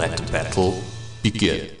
let battle begin.